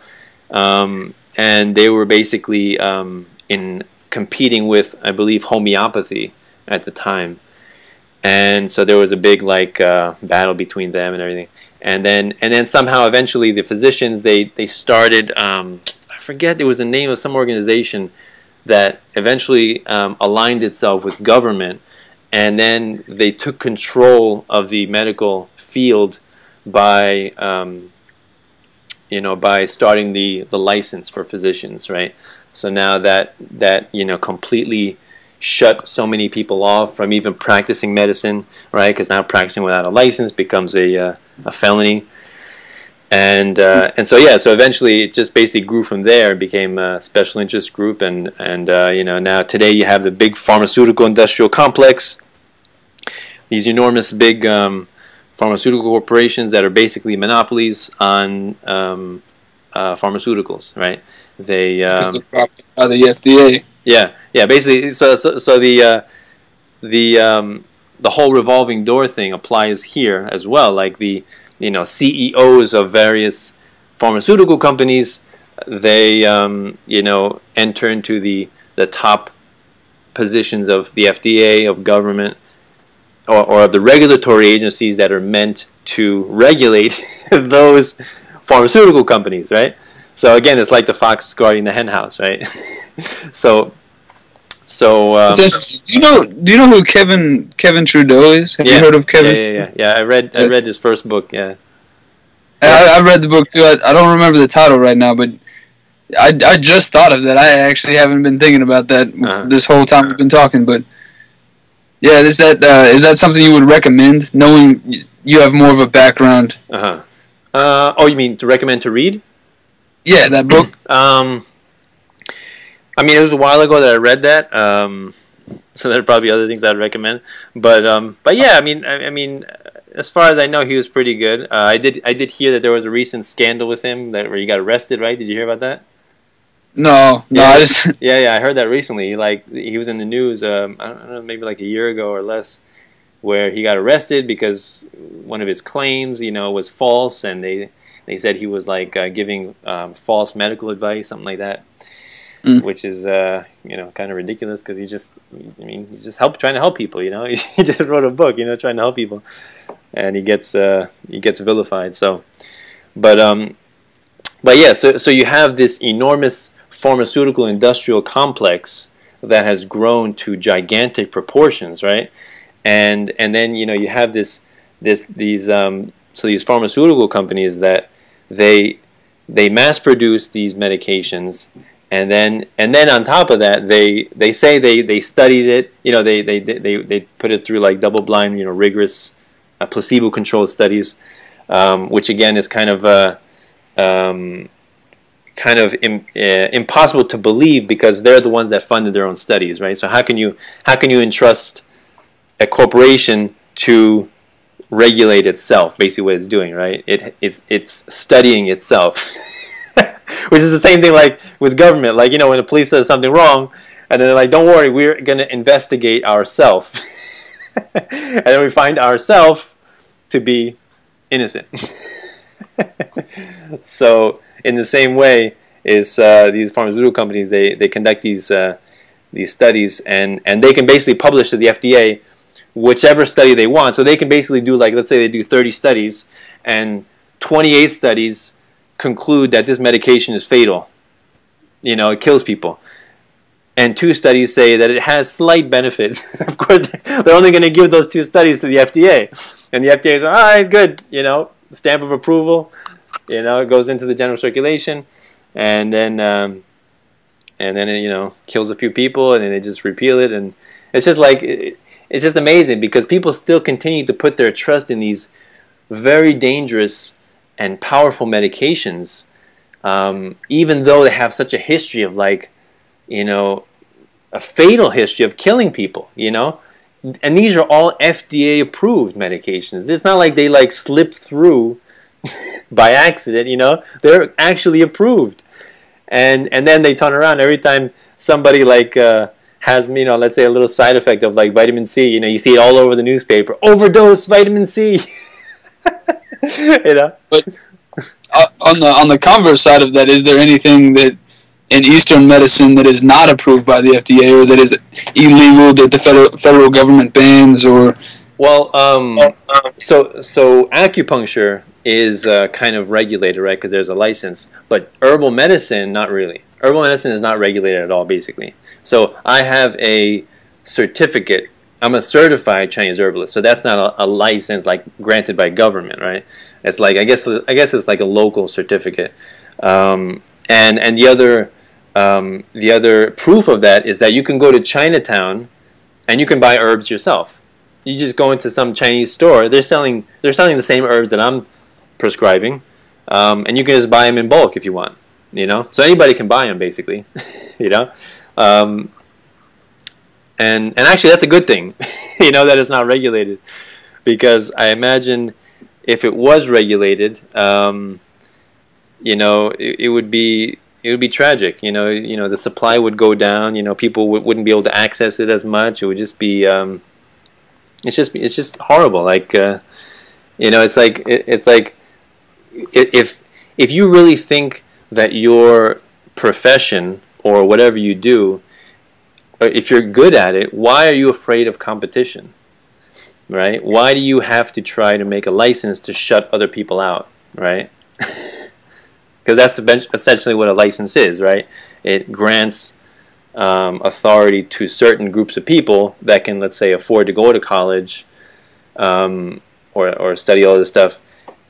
and they were basically in competing with, I believe, homeopathy at the time, and so there was a big like battle between them and everything, and then somehow eventually the physicians they started, I forget, it was the name of some organization that eventually aligned itself with government. And then they took control of the medical field by, you know, by starting the license for physicians, right? So now that you know, completely shut so many people off from even practicing medicine, right? Because now practicing without a license becomes a felony. And so yeah, so eventually it just basically grew from there. It became a special interest group, and you know, now today you have the big pharmaceutical industrial complex, these enormous big pharmaceutical corporations that are basically monopolies on pharmaceuticals, right? They by the FDA. Yeah, yeah. Basically, so the whole revolving door thing applies here as well. Like the, you know, CEOs of various pharmaceutical companies, they you know, enter into the top positions of the FDA, of government, or of the regulatory agencies that are meant to regulate those pharmaceutical companies, right? So again, it's like the fox guarding the hen house, right? So it's interesting. Do you know who Kevin Trudeau is? Have you heard of Kevin? Yeah. I read his first book. Yeah, I read the book too. I don't remember the title right now, but I just thought of that. I actually haven't been thinking about that this whole time we've been talking. But yeah, is that something you would recommend? Knowing you have more of a background. Oh, you mean to recommend to read? Yeah, that book. I mean, it was a while ago that I read that, so there are probably other things I'd recommend. But yeah, I mean, as far as I know, he was pretty good. I did hear that there was a recent scandal with him where he got arrested, right? Did you hear about that? No, yeah, yeah. I heard that recently. Like he was in the news. I don't know, maybe like a year ago or less, where he got arrested because one of his claims, you know, was false, and they said he was like giving false medical advice, something like that. Mm. Which is, you know, kind of ridiculous because he just helped people, you know. He just wrote a book, you know, trying to help people, and he gets vilified. So, but yeah, so you have this enormous pharmaceutical industrial complex that has grown to gigantic proportions, right? And then you know you have these pharmaceutical companies that they mass produce these medications. And then on top of that, they say they studied it. You know, they put it through like double-blind, you know, rigorous, placebo-controlled studies, which again is kind of impossible to believe because they're the ones that funded their own studies, right? So how can you entrust a corporation to regulate itself? Basically, what it's doing, right? It's studying itself. Which is the same thing like with government. Like, you know, when the police does something wrong, and then they're like, don't worry, we're going to investigate ourselves. And then we find ourselves to be innocent. So in the same way, is these pharmaceutical companies, they conduct these studies, and they can basically publish to the FDA whichever study they want. So they can basically do, like, let's say they do 30 studies, and 28 studies conclude that this medication is fatal, you know, it kills people, and 2 studies say that it has slight benefits. Of course, they're only going to give those 2 studies to the FDA, and the FDA is like, all right, good, you know, stamp of approval, you know, it goes into the general circulation, and then it, you know, kills a few people, and then they just repeal it, and it's just like it's just amazing because people still continue to put their trust in these very dangerous and powerful medications, even though they have such a history of, like, you know, a fatal history of killing people, you know, and these are all FDA approved medications. It's not like they like slipped through by accident, you know, they're actually approved, and then they turn around every time somebody like has, you know, let's say a little side effect of like vitamin C, you know, you see it all over the newspaper, overdose vitamin C. You know? But on the converse side of that, is there anything that in Eastern medicine that is not approved by the FDA or that is illegal that the federal government bans or? Well, so acupuncture is kind of regulated, right? Because there's a license, but herbal medicine, not really. Herbal medicine is not regulated at all, basically. So I have a certificate. I'm a certified Chinese herbalist, so that's not a license like granted by government, right? It's like I guess it's like a local certificate, and the other proof of that is that you can go to Chinatown, and you can buy herbs yourself. You just go into some Chinese store; they're selling the same herbs that I'm prescribing, And you can just buy them in bulk if you want, you know. So anybody can buy them, basically, you know. And actually, that's a good thing, you know, that it's not regulated, because I imagine if it was regulated, you know, it would be tragic. You know, the supply would go down. You know, people wouldn't be able to access it as much. It would just be, it's just horrible. Like, you know, it's like if you really think that your profession or whatever you do, if you're good at it, why are you afraid of competition, right? Why do you have to try to make a license to shut other people out, right? Because that's essentially what a license is, right? It grants authority to certain groups of people that can, let's say, afford to go to college or study all this stuff,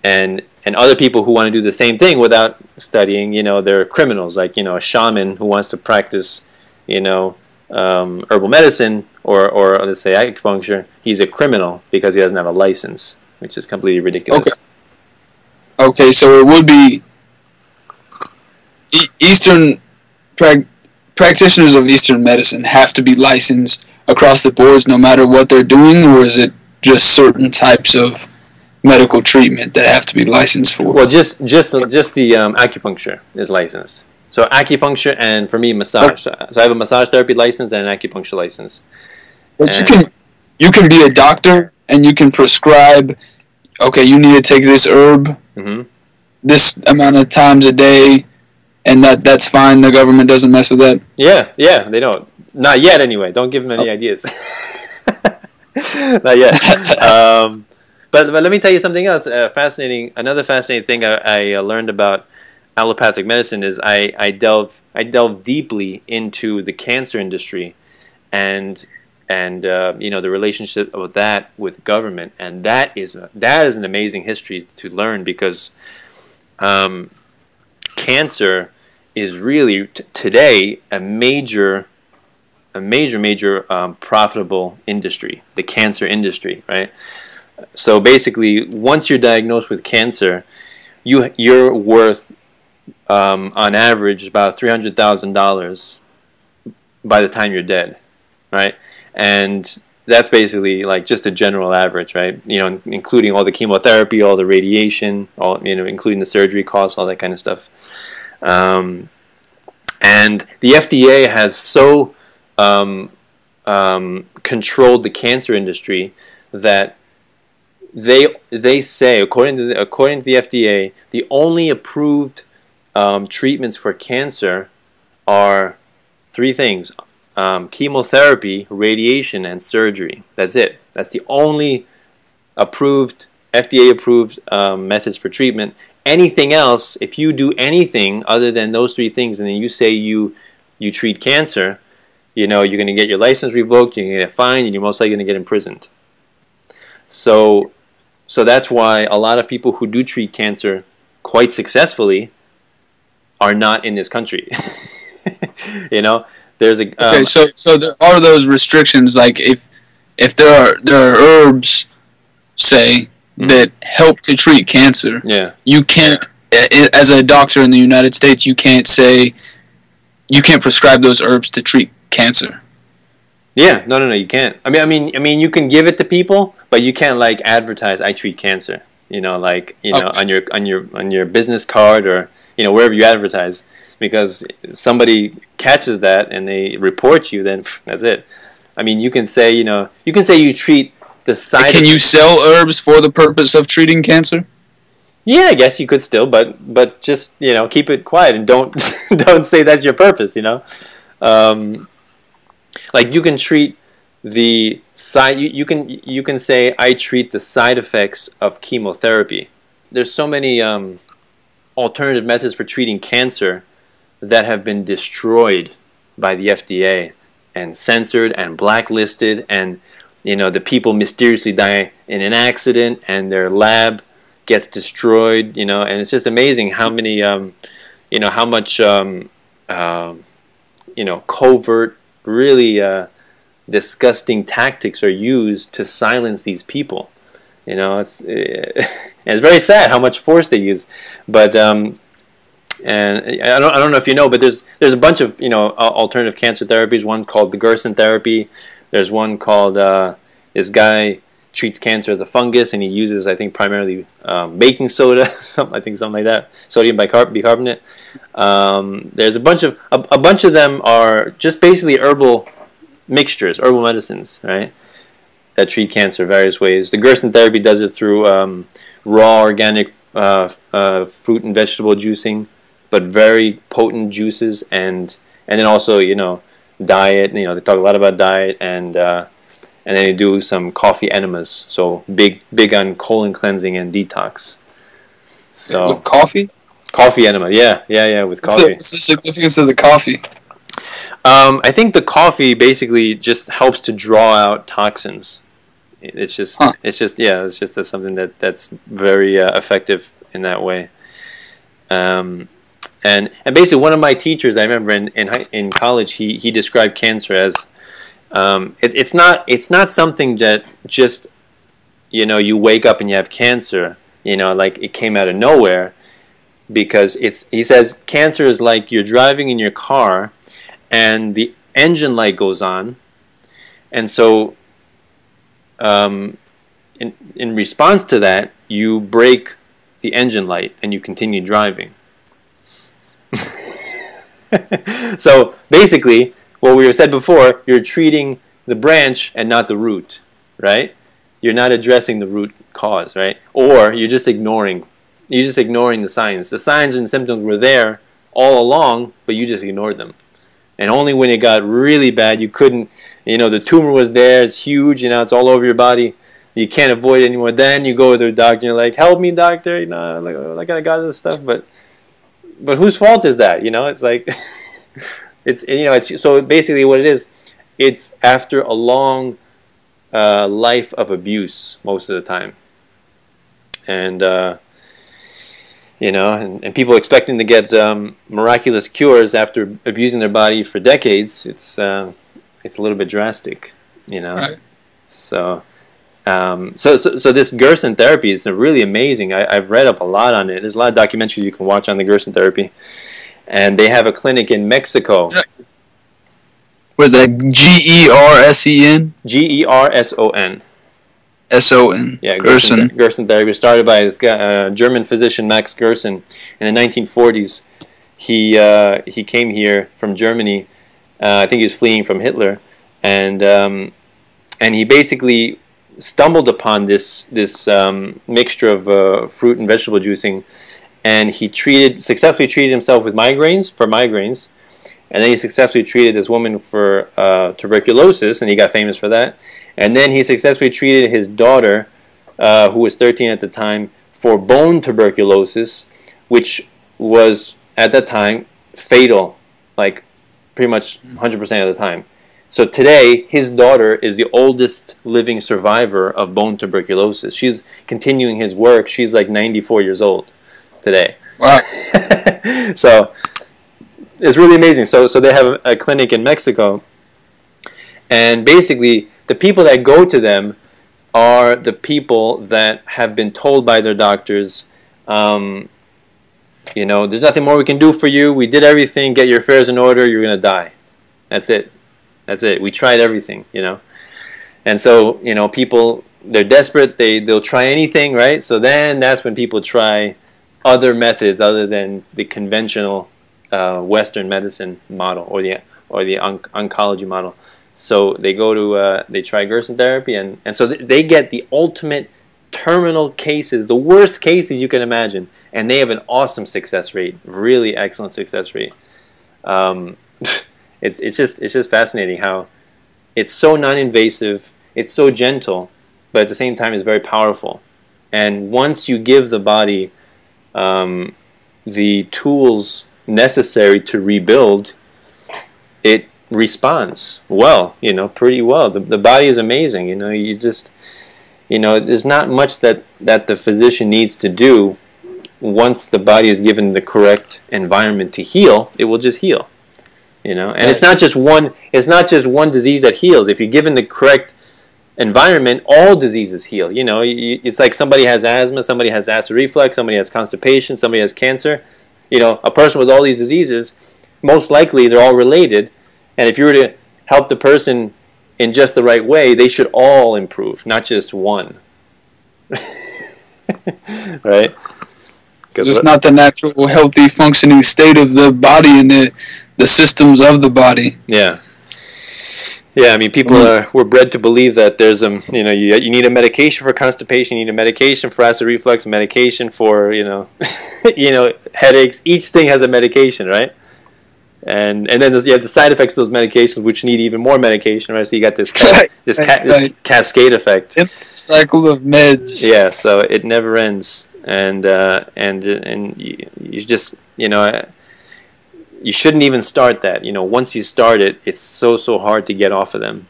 and other people who want to do the same thing without studying, you know, they're criminals. Like, you know, a shaman who wants to practice, you know, herbal medicine or let's say acupuncture, he's a criminal because he doesn't have a license, which is completely ridiculous. Okay, so it would be Eastern practitioners of Eastern medicine have to be licensed across the boards no matter what they're doing, or is it just certain types of medical treatment that have to be licensed for? Well, just the acupuncture is licensed. So acupuncture and, for me, massage. Okay. So I have a massage therapy license and an acupuncture license. But you can be a doctor and you can prescribe, okay, you need to take this herb this amount of times a day, and that's fine. The government doesn't mess with that. Yeah, yeah, they don't. Not yet, anyway. Don't give them any ideas. Not yet. But let me tell you something else. Another fascinating thing I learned about allopathic medicine is I delve deeply into the cancer industry, and you know, the relationship of that with government, and that is an amazing history to learn, because cancer is really today a major profitable industry, the cancer industry, right? So basically, once you're diagnosed with cancer, you're worth on average about $300,000 by the time you're dead, right? And that's basically like just a general average, right? You know, including all the chemotherapy, all the radiation, all, you know, including the surgery costs, all that kind of stuff. And the FDA has so controlled the cancer industry that they say, according to the FDA, the only approved treatments for cancer are three things: chemotherapy, radiation, and surgery. That's it. That's the only approved, FDA-approved methods for treatment. Anything else, if you do anything other than those three things, and then you say you treat cancer, you know, you're going to get your license revoked, you're going to get fined, and you're most likely going to get imprisoned. So that's why a lot of people who do treat cancer quite successfully are not in this country. You know, there's a okay. So there are those restrictions. Like if there are herbs, say, that help to treat cancer. Yeah. You can't, as a doctor in the United States, you can't prescribe those herbs to treat cancer. Yeah. No. You can't. I mean, you can give it to people, but you can't like advertise, "I treat cancer." You know, like, you know, on your business card, or, you know, wherever you advertise, because somebody catches that and they report you, then pff, that's it. I mean, you can say you treat the side. Can you sell herbs for the purpose of treating cancer? Yeah, I guess you could still, but just, you know, keep it quiet and don't don't say that's your purpose. You know, like you can treat the side. You can say, "I treat the side effects of chemotherapy." There's so many alternative methods for treating cancer that have been destroyed by the FDA and censored and blacklisted, and, you know, the people mysteriously die in an accident and their lab gets destroyed, you know. And it's just amazing how many you know, how much you know, covert, really disgusting tactics are used to silence these people. You know, it's very sad how much force they use. But and I don't know if you know, but there's a bunch of, you know, alternative cancer therapies. One called the Gerson therapy. There's one called this guy treats cancer as a fungus, and he uses, I think, primarily baking soda, something like that, sodium bicarbonate. There's a bunch of them are just basically herbal mixtures, herbal medicines, right, that treat cancer various ways. The Gerson therapy does it through raw organic fruit and vegetable juicing, but very potent juices, and then also, you know, diet. You know, they talk a lot about diet, and then they do some coffee enemas. So big on colon cleansing and detox. So with coffee, enema, yeah, with coffee. What's the significance of the coffee? I think the coffee basically just helps to draw out toxins. It's just, it's just something that's very effective in that way. And basically, one of my teachers, I remember in college, he described cancer as it's not something that just, you know, you wake up and you have cancer. You know, like it came out of nowhere, because it's, he says cancer is like you're driving in your car and the engine light goes on, and so in response to that, you break the engine light and you continue driving. So basically, what we said before, you're treating the branch and not the root, right? You're not addressing the root cause, right? Or you're just ignoring the signs. The signs and symptoms were there all along, but you just ignored them. And only when it got really bad, you couldn't, you know, the tumor was there, it's huge, you know, it's all over your body, you can't avoid it anymore. Then you go to the doctor and you're like, help me, doctor, you know, like I got this stuff, but whose fault is that? You know, it's like, it's, you know, it's, so basically what it is, it's after a long life of abuse most of the time. And you know, and people expecting to get miraculous cures after abusing their body for decades, it's a little bit drastic, you know. Right. So, so this Gerson therapy is really amazing. I've read up a lot on it. There's a lot of documentaries you can watch on the Gerson therapy, and they have a clinic in Mexico. What is that? Gerson. Gerson. S-O-N. Yeah, Gerson. Gerson therapy was started by this guy, German physician Max Gerson. In the 1940s, he came here from Germany. I think he was fleeing from Hitler, and he basically stumbled upon this mixture of fruit and vegetable juicing, and he successfully treated himself with migraines, and then he successfully treated this woman for tuberculosis, and he got famous for that. And then he successfully treated his daughter, who was 13 at the time, for bone tuberculosis, which was, at that time, fatal, like pretty much 100% of the time. So today, his daughter is the oldest living survivor of bone tuberculosis. She's continuing his work. She's like 94 years old today. Wow. So it's really amazing. So they have a clinic in Mexico, and basically, the people that go to them are the people that have been told by their doctors, you know, there's nothing more we can do for you. We did everything. Get your affairs in order. You're going to die. That's it. That's it. We tried everything, you know. And so, you know, people, they're desperate. They'll try anything, right? So then that's when people try other methods other than the conventional Western medicine model or the oncology model. So they go to, they try Gerson therapy, and so they get the ultimate terminal cases, the worst cases you can imagine, and they have an awesome success rate, really excellent success rate. It's just fascinating how it's so non-invasive, it's so gentle, but at the same time it's very powerful. And once you give the body the tools necessary to rebuild, it responds well, you know, pretty well. The body is amazing, you know. You just, you know, there's not much that the physician needs to do. Once the body is given the correct environment to heal, it will just heal, you know. And it's not just one disease that heals. If you're given the correct environment, all diseases heal. You know, it's like somebody has asthma, somebody has acid reflux, somebody has constipation, somebody has cancer. You know, a person with all these diseases, most likely they're all related. And if you were to help the person in just the right way, they should all improve, not just one. Right? Just not the natural, healthy, functioning state of the body and the systems of the body. Yeah. Yeah, I mean, people were bred to believe that there's you know, you need a medication for constipation, you need a medication for acid reflux, medication for, you know, you know, headaches. Each thing has a medication, right? And then you have the side effects of those medications, which need even more medication, right? So you got this this cascade effect, cycle of meds. Yeah, so it never ends, and you just, you know, you shouldn't even start that. You know, once you start it, it's so hard to get off of them,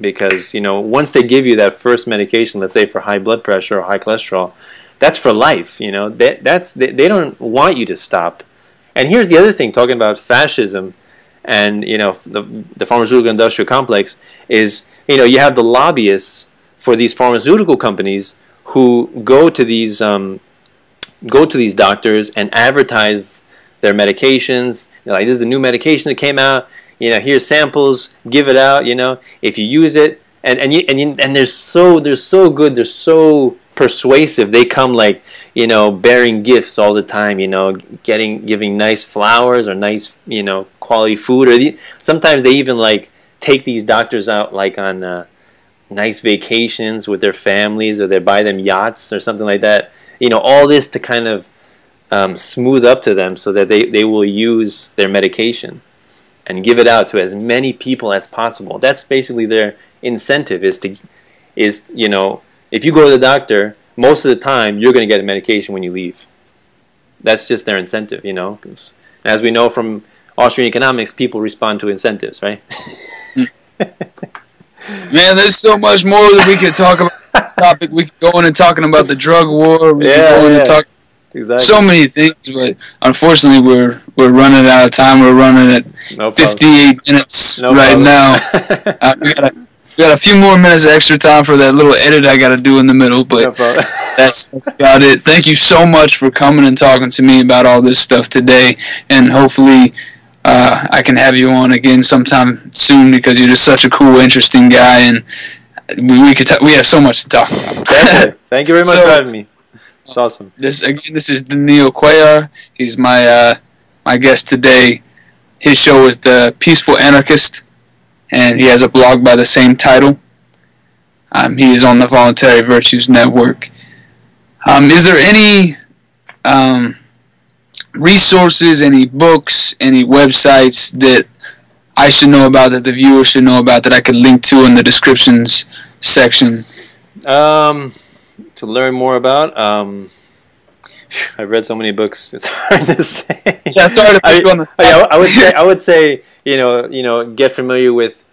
because, you know, once they give you that first medication, let's say for high blood pressure or high cholesterol, that's for life. You know, they don't want you to stop. And here's the other thing, talking about fascism and, you know, the pharmaceutical industrial complex is, you know, you have the lobbyists for these pharmaceutical companies who go to these doctors and advertise their medications. They're like, this is the new medication that came out, you know, here's samples, give it out, you know, if you use it. And they're so good, they're so persuasive. They come like, you know, bearing gifts all the time, you know, giving nice flowers or nice, you know, quality food. Or sometimes they even like take these doctors out like on nice vacations with their families, or they buy them yachts or something like that, you know, all this to kind of smooth up to them so that they will use their medication and give it out to as many people as possible. That's basically their incentive, is to, is, you know, if you go to the doctor, most of the time you're going to get a medication when you leave. That's just their incentive, you know. As we know from Austrian economics, people respond to incentives, right? Man, there's so much more that we could talk about this topic. We could go in and talking about the drug war. We could go in and talk exactly so many things, but unfortunately we're running out of time. We're running at 58 minutes right now. We got a few more minutes of extra time for that little edit I got to do in the middle, but that's about it. Thank you so much for coming and talking to me about all this stuff today, and hopefully I can have you on again sometime soon, because you're just such a cool, interesting guy, and we have so much to talk about. Thank you very much for having me. It's awesome. This is Danilo Cuellar. He's my my guest today. His show is The Peaceful Anarchist, and he has a blog by the same title. He is on the Voluntary Virtues Network. Is there any resources, any books, any websites that I should know about, that the viewers should know about, that I could link to in the descriptions section? To learn more about... I've read so many books, it's hard to say. Yeah, it's hard to pick one. I would say, you know, get familiar with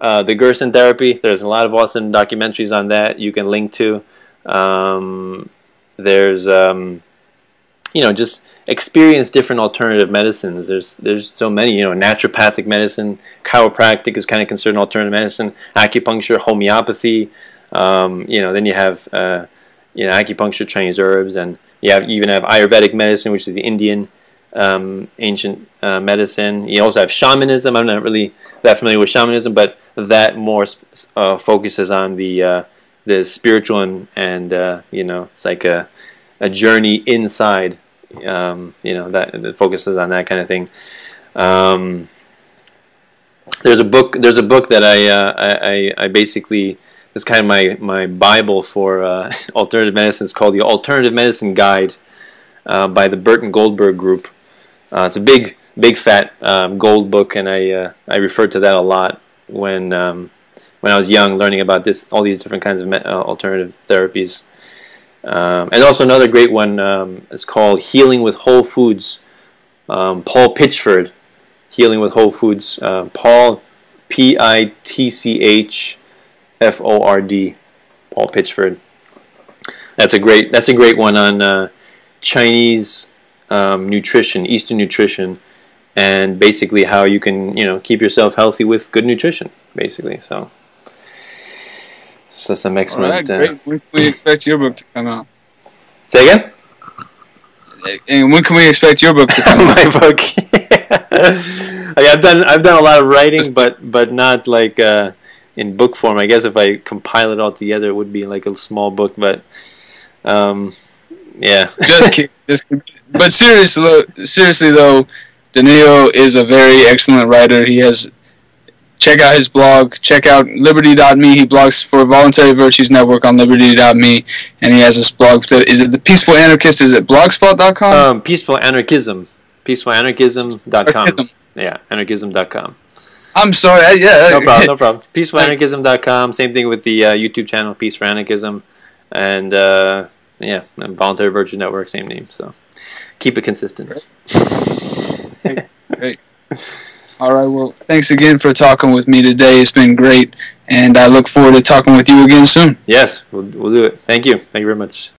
the Gerson therapy. There's a lot of awesome documentaries on that you can link to. There's, you know, just experience different alternative medicines. There's so many, you know, naturopathic medicine, chiropractic is kind of considered an alternative medicine, acupuncture, homeopathy. You know, then you have, you know, acupuncture, Chinese herbs, and you even have Ayurvedic medicine, which is the Indian ancient medicine. You also have shamanism. I'm not really that familiar with shamanism, but that more focuses on the spiritual and you know, it's like a journey inside. You know, that focuses on that kind of thing. There's a book that I basically, it's kind of my Bible for alternative medicine. It's called The Alternative Medicine Guide by the Burton Goldberg Group. It's a big fat gold book, and I referred to that a lot when I was young, learning about all these different kinds of alternative therapies. And also another great one is called Healing with Whole Foods. Paul Pitchford, Healing with Whole Foods. Paul, P-I-T-C-H-F-O-R-D, Paul Pitchford. That's a great one on Chinese nutrition, Eastern nutrition, and basically how you can, you know, keep yourself healthy with good nutrition, basically. So So that's an excellent. All right, great. When can we expect your book to come out? Say again? And when can we expect your book to come out? My book. Okay, I've done a lot of writing, but not like in book form. I guess if I compile it all together, it would be like a small book. But yeah. just keep. But seriously though, Danilo is a very excellent writer. He has. Check out his blog. Check out Liberty.me. He blogs for Voluntary Virtues Network on Liberty.me, and he has this blog. Is it the Peaceful Anarchist? Is it blogspot.com? Peaceful Anarchism. Peacefulanarchism.com. Yeah, anarchism.com. I'm sorry. Yeah. No problem. No problem. Peacefulanarchism.com. Same thing with the YouTube channel, Peace for Anarchism, and yeah, and Voluntary Virtue Network, same name. So keep it consistent. Great. Great. All right, well, thanks again for talking with me today. It's been great, and I look forward to talking with you again soon. Yes, we'll do it. Thank you. Thank you very much.